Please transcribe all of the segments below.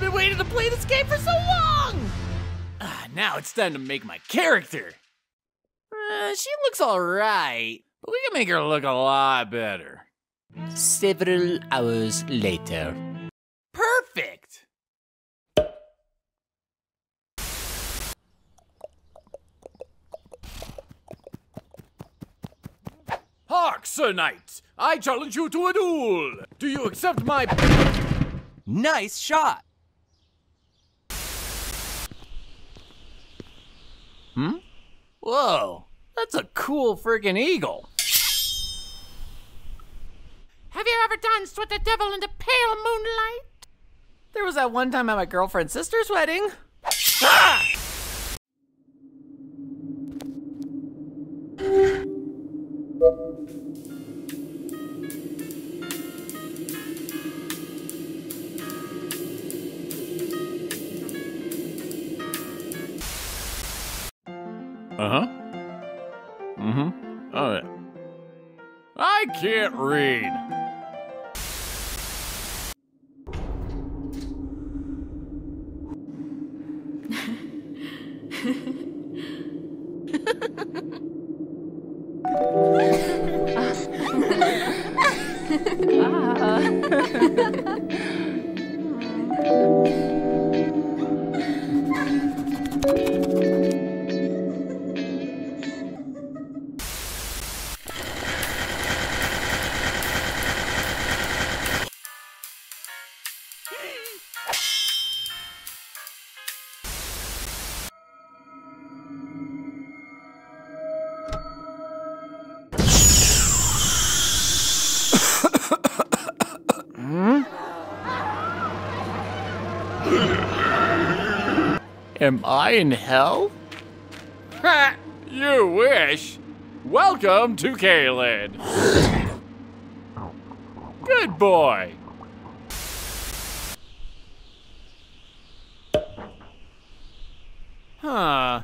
I've been waiting to play this game for so long! Now it's time to make my character. She looks alright, but we can make her look a lot better. Several hours later. Perfect! Hark, Sir Knight! I challenge you to a duel! Do you accept my... Nice shot! Whoa, that's a cool freaking eagle. Have you ever danced with the devil in the pale moonlight? There was that one time at my girlfriend's sister's wedding. Ah! I can't read. Am I in hell? Ha! You wish! Welcome to Caelid! Good boy! Huh.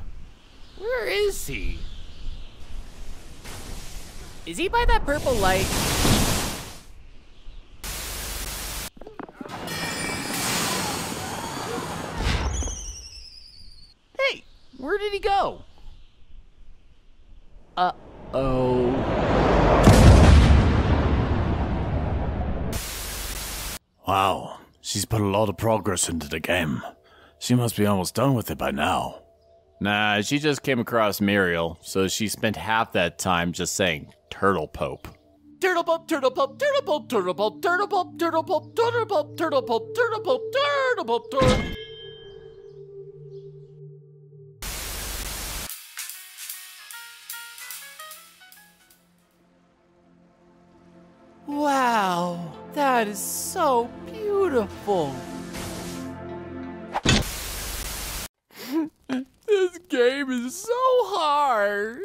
Where is he? Is he by that purple light? Where did he go? Uh-oh. Wow, she's put a lot of progress into the game. She must be almost done with it by now. Nah, she just came across Muriel, so she spent half that time just saying turtle pope. Turtle pope, turtle pope, turtle pope, turtle pope, turtle pope, turtle pope, turtle pope, turtle pope, turtle pope, turtle pope, turtle pope. Wow, that is so beautiful. This game is so hard.